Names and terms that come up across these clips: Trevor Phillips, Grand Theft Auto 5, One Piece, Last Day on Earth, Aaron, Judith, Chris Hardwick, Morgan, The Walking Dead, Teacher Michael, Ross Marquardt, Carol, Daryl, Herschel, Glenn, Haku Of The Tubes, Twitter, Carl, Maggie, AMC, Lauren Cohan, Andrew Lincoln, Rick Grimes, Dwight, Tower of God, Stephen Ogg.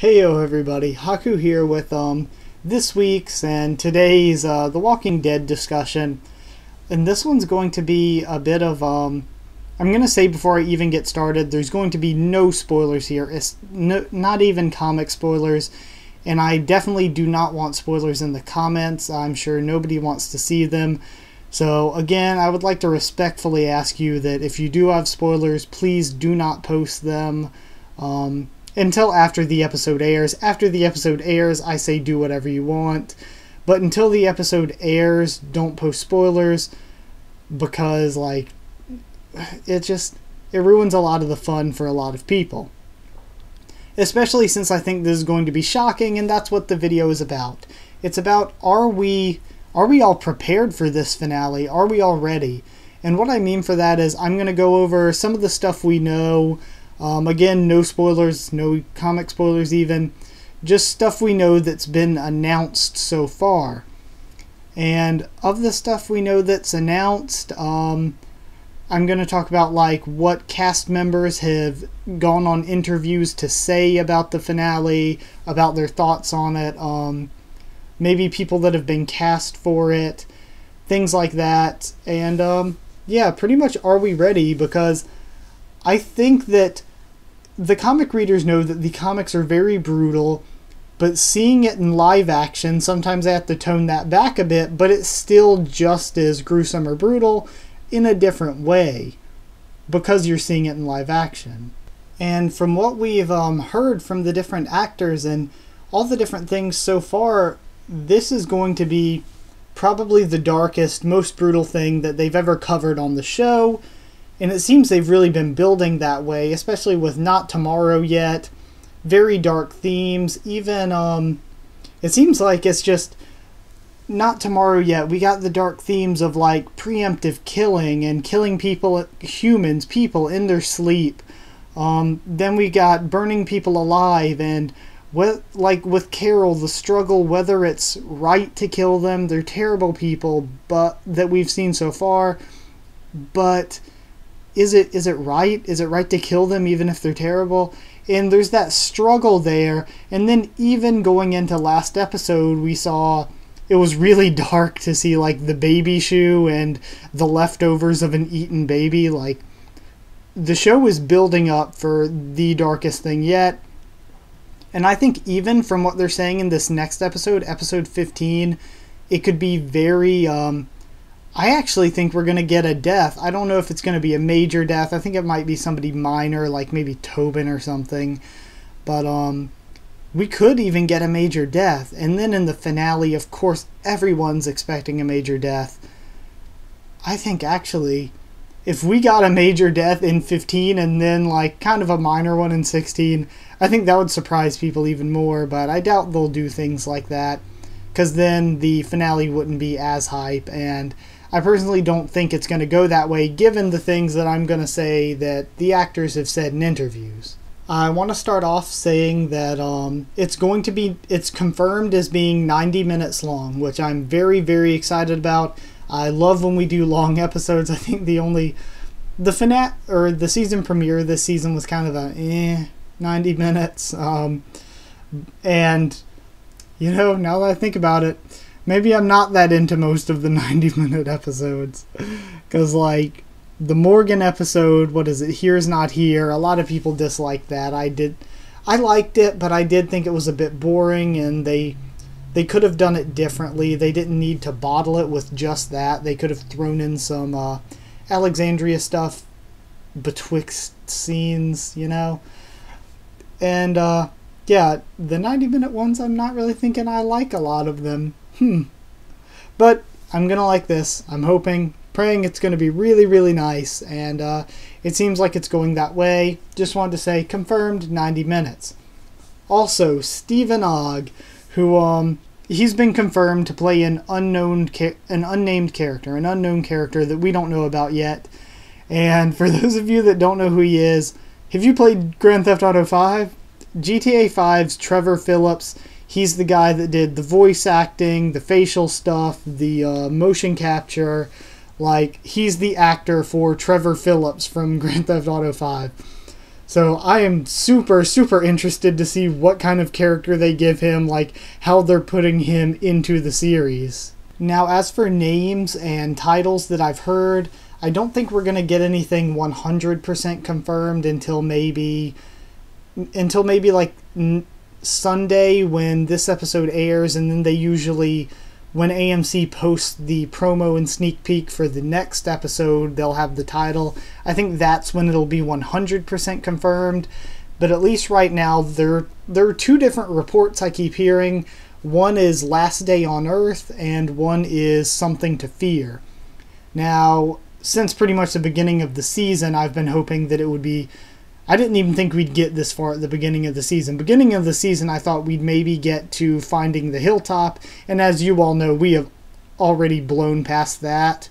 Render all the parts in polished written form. Heyo everybody, Haku here with this week's and today's The Walking Dead discussion. And this one's going to be a bit of, I'm going to say before I even get started, there's going to be no spoilers here. It's not even comic spoilers, and I definitely do not want spoilers in the comments. I'm sure nobody wants to see them. So again, I would like to respectfully ask you that if you do have spoilers, please do not post them. Until after the episode airs. After the episode airs, I say do whatever you want. But until the episode airs, don't post spoilers. Because, like, it ruins a lot of the fun for a lot of people. Especially since I think this is going to be shocking, and that's what the video is about. It's about, are we all prepared for this finale? Are we all ready? And what I mean for that is, I'm going to go over some of the stuff we know. Again, no spoilers, no comic spoilers even, just stuff we know that's been announced so far. And of the stuff we know that's announced, I'm going to talk about like what cast members have gone on interviews to say about the finale, about their thoughts on it, maybe people that have been cast for it, things like that. And yeah, pretty much are we ready, because I think that the comic readers know that the comics are very brutal, but seeing it in live action, sometimes they have to tone that back a bit, but it's still just as gruesome or brutal in a different way because you're seeing it in live action. And from what we've heard from the different actors and all the different things so far, this is going to be probably the darkest, most brutal thing that they've ever covered on the show. And it seems they've really been building that way, especially with Not Tomorrow Yet, very dark themes, even, it seems like it's just Not Tomorrow Yet. We got the dark themes of, like, preemptive killing and killing people, humans, people in their sleep. Then we got burning people alive and, like with Carol, the struggle whether it's right to kill them. They're terrible people but that we've seen so far, but Is it right? Is it right to kill them even if they're terrible? And there's that struggle there. And then even going into last episode, we saw it was really dark to see like the baby shoe and the leftovers of an eaten baby. Like the show is building up for the darkest thing yet. And I think even from what they're saying in this next episode, episode 15, it could be very... I actually think we're going to get a death. I don't know if it's going to be a major death. I think it might be somebody minor, like maybe Tobin or something. But we could even get a major death. And then in the finale, of course, everyone's expecting a major death. I think actually, if we got a major death in 15 and then like kind of a minor one in 16, I think that would surprise people even more. But I doubt they'll do things like that, because then the finale wouldn't be as hype, and I personally don't think it's going to go that way given the things that I'm going to say that the actors have said in interviews. I want to start off saying that it's confirmed as being 90 minutes long, which I'm very, very excited about. I love when we do long episodes. I think the finale, or the season premiere this season was kind of a 90 minutes. And you know, now that I think about it, maybe I'm not that into most of the 90-minute episodes. Because, like, the Morgan episode, what is it, Here's Not Here, a lot of people disliked that. I liked it, but I did think it was a bit boring, and they could have done it differently. They didn't need to bottle it with just that. They could have thrown in some Alexandria stuff betwixt scenes, you know? And, yeah, the 90-minute ones, I'm not really thinking I like a lot of them. But I'm gonna like this. I'm hoping, praying it's gonna be really, really nice, and it seems like it's going that way. Just wanted to say, confirmed 90 minutes. Also, Stephen Ogg, who he's been confirmed to play an unknown character that we don't know about yet. And for those of you that don't know who he is, have you played Grand Theft Auto 5? GTA 5's Trevor Phillips. He's the guy that did the voice acting, the facial stuff, the motion capture. Like, he's the actor for Trevor Phillips from Grand Theft Auto 5. So I am super, super interested to see what kind of character they give him, like how they're putting him into the series. Now, as for names and titles that I've heard, I don't think we're going to get anything 100% confirmed until maybe like Sunday when this episode airs, and then they usually, when AMC posts the promo and sneak peek for the next episode, they'll have the title. I think that's when it'll be 100% confirmed, but at least right now, there are two different reports I keep hearing. One is Last Day on Earth, and one is Something to Fear. Now, since pretty much the beginning of the season, I've been hoping that it would be... I didn't even think we'd get this far at the beginning of the season. Beginning of the season, I thought we'd maybe get to Finding the Hilltop, and as you all know, we have already blown past that.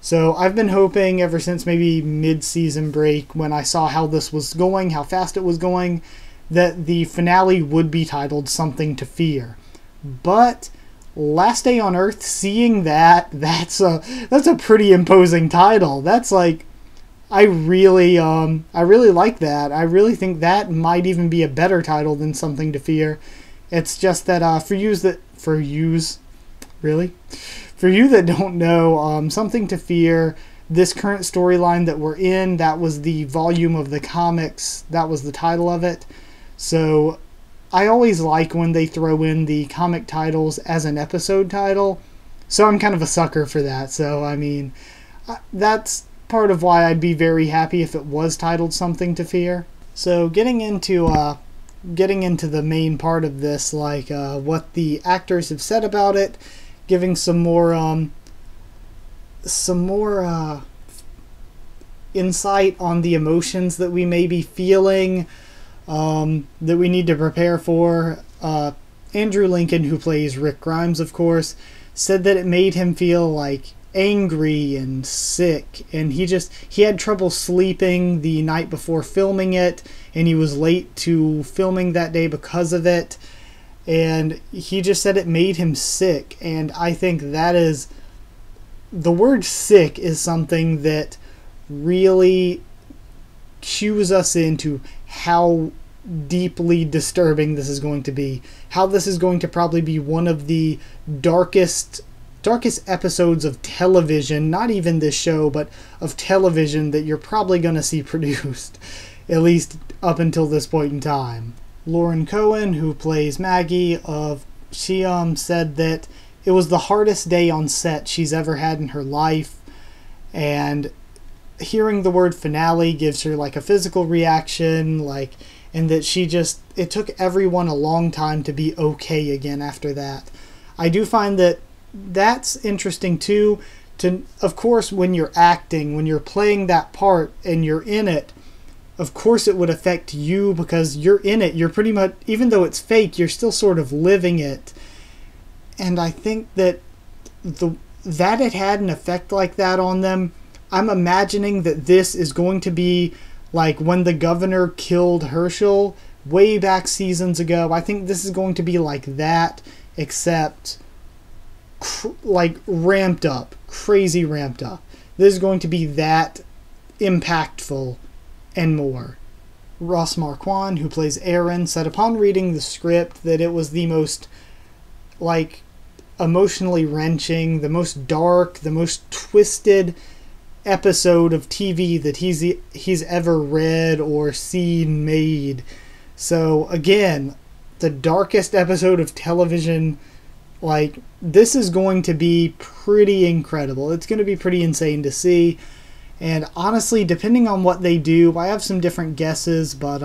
So I've been hoping ever since maybe mid-season break, when I saw how this was going, how fast it was going, that the finale would be titled Something to Fear. But Last Day on Earth, seeing that's a pretty imposing title. That's like, I really like that. I really think that might even be a better title than Something to Fear. It's just that for you that don't know, Something to Fear, this current storyline that we're in, that was the volume of the comics. That was the title of it. So I always like when they throw in the comic titles as an episode title, so I'm kind of a sucker for that. So, I mean, that's part of why I'd be very happy if it was titled Something to Fear. So getting into the main part of this, like what the actors have said about it, giving some more insight on the emotions that we may be feeling, that we need to prepare for. Andrew Lincoln, who plays Rick Grimes, of course, said that it made him feel like angry and sick, and he had trouble sleeping the night before filming it, and he was late to filming that day because of it, and he just said it made him sick. And I think that is, the word sick is something that really cues us into how deeply disturbing this is going to be, how this is going to probably be one of the darkest episodes of television, not even this show, but of television, that you're probably going to see produced, at least up until this point in time. Lauren Cohan, who plays Maggie, she said that it was the hardest day on set she's ever had in her life, and hearing the word finale gives her like a physical reaction, like, and that it took everyone a long time to be okay again after that. I do find that's interesting too. Of course, when you're acting, when you're playing that part and you're in it, of course it would affect you because you're in it. You're pretty much, even though it's fake, you're still sort of living it. And I think that that it had an effect like that on them. I'm imagining that this is going to be like when the governor killed Herschel way back seasons ago. I think this is going to be like that, except like ramped up, crazy ramped up. This is going to be that impactful and more. Ross Marquardt, who plays Aaron, said upon reading the script that it was the most like emotionally wrenching, the most dark, the most twisted episode of TV that he's ever read or seen made. So again, the darkest episode of television, like, this is going to be pretty incredible. It's going to be pretty insane to see. And honestly, depending on what they do, I have some different guesses, but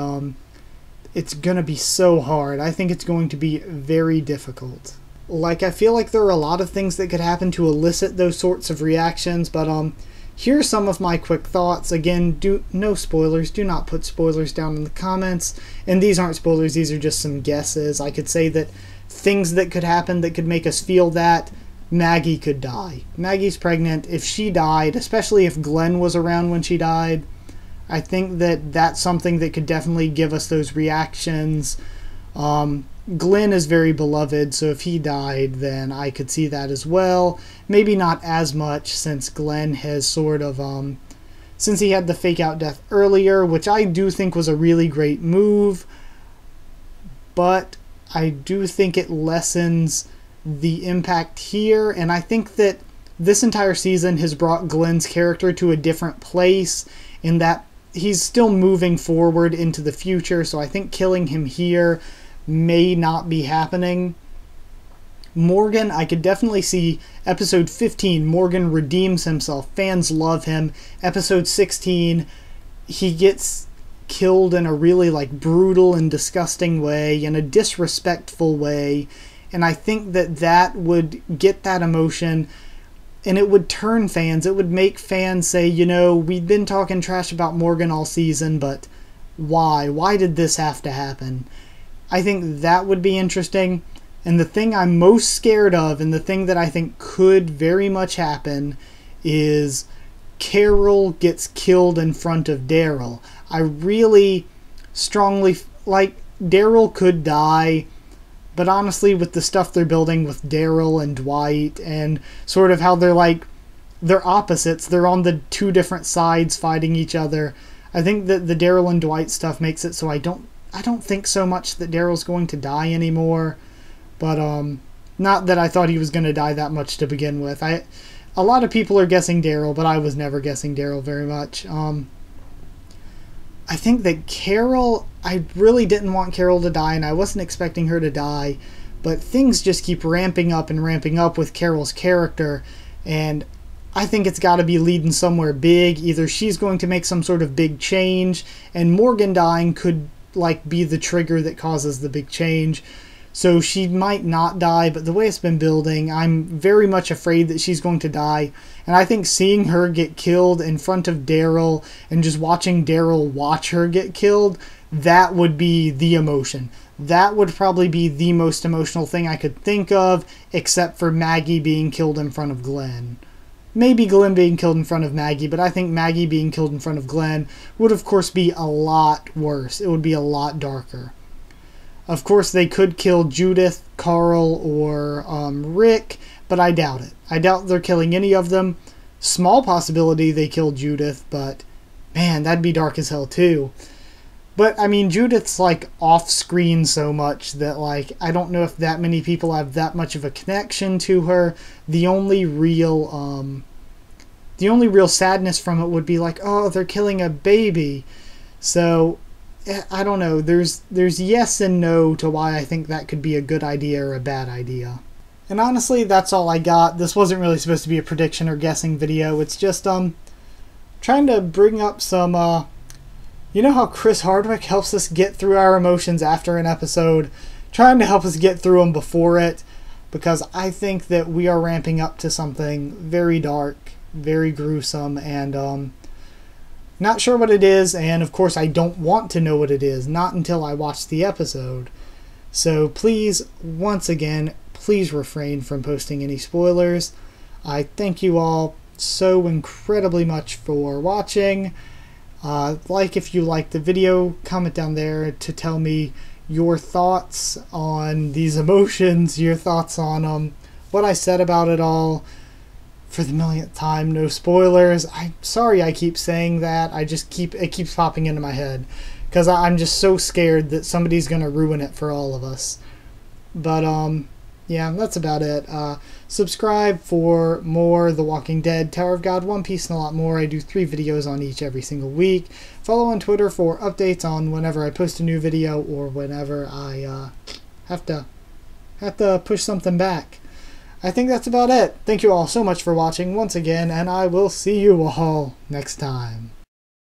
it's going to be so hard. I think it's going to be very difficult. Like, I feel like there are a lot of things that could happen to elicit those sorts of reactions, but here are some of my quick thoughts. Again, no spoilers. Do not put spoilers down in the comments. And these aren't spoilers. These are just some guesses. I could say that things that could happen that could make us feel that Maggie could die. Maggie's pregnant. If she died, especially if Glenn was around when she died, I think that that's something that could definitely give us those reactions. Glenn is very beloved, so if he died, then I could see that as well. Maybe not as much, since Glenn has sort of since he had the fake out death earlier, which I do think was a really great move, but I do think it lessens the impact here, and I think that this entire season has brought Glenn's character to a different place in that he's still moving forward into the future, so I think killing him here may not be happening. Morgan, I could definitely see episode 15, Morgan redeems himself, fans love him. Episode 16, he gets killed in a really brutal and disgusting way, in a disrespectful way, and I think that that would get that emotion and it would turn fans, it would make fans say, you know, we've been talking trash about Morgan all season, but why did this have to happen? I think that would be interesting. And the thing I'm most scared of, and the thing that I think could very much happen, is Carol gets killed in front of Daryl. I really strongly, Daryl could die, but honestly with the stuff they're building with Daryl and Dwight, and sort of how they're they're opposites, they're on the two different sides fighting each other, I think that the Daryl and Dwight stuff makes it so I don't think so much that Daryl's going to die anymore. But not that I thought he was going to die that much to begin with. A lot of people are guessing Daryl, but I was never guessing Daryl very much. I think that Carol, I really didn't want Carol to die, and I wasn't expecting her to die. But things just keep ramping up with Carol's character. And I think it's got to be leading somewhere big. Either she's going to make some sort of big change, and Morgan dying could be the trigger that causes the big change. So she might not die, but the way it's been building, I'm very much afraid that she's going to die. And I think seeing her get killed in front of Daryl and just watching Daryl watch her get killed, that would be the emotion. That would probably be the most emotional thing I could think of, except for Maggie being killed in front of Glenn. Maybe Glenn being killed in front of Maggie, but I think Maggie being killed in front of Glenn would, of course, be a lot worse. It would be a lot darker. Of course, they could kill Judith, Carl, or Rick, but I doubt it. I doubt they're killing any of them. Small possibility they kill Judith, but man, that'd be dark as hell too. But I mean, Judith's off screen so much that I don't know if that many people have that much of a connection to her. The only real sadness from it would be oh, they're killing a baby. So I don't know, there's yes and no to why I think that could be a good idea or a bad idea. And honestly, that's all I got. This wasn't really supposed to be a prediction or guessing video. It's just trying to bring up some you know how Chris Hardwick helps us get through our emotions after an episode, trying to help us get through them before it, because I think that we are ramping up to something very dark, very gruesome, and not sure what it is, and of course I don't want to know what it is, not until I watch the episode. So please, once again, please refrain from posting any spoilers. I thank you all so incredibly much for watching. If you liked the video, comment down there to tell me your thoughts on these emotions, your thoughts on what I said about it all. For the millionth time, no spoilers. I'm sorry I keep saying that. It keeps popping into my head, because I'm just so scared that somebody's gonna ruin it for all of us. But yeah, that's about it. Subscribe for more The Walking Dead, Tower of God, One Piece, and a lot more. I do 3 videos on each every single week. Follow on Twitter for updates on whenever I post a new video or whenever I have to push something back. I think that's about it. Thank you all so much for watching once again, and I will see you all next time.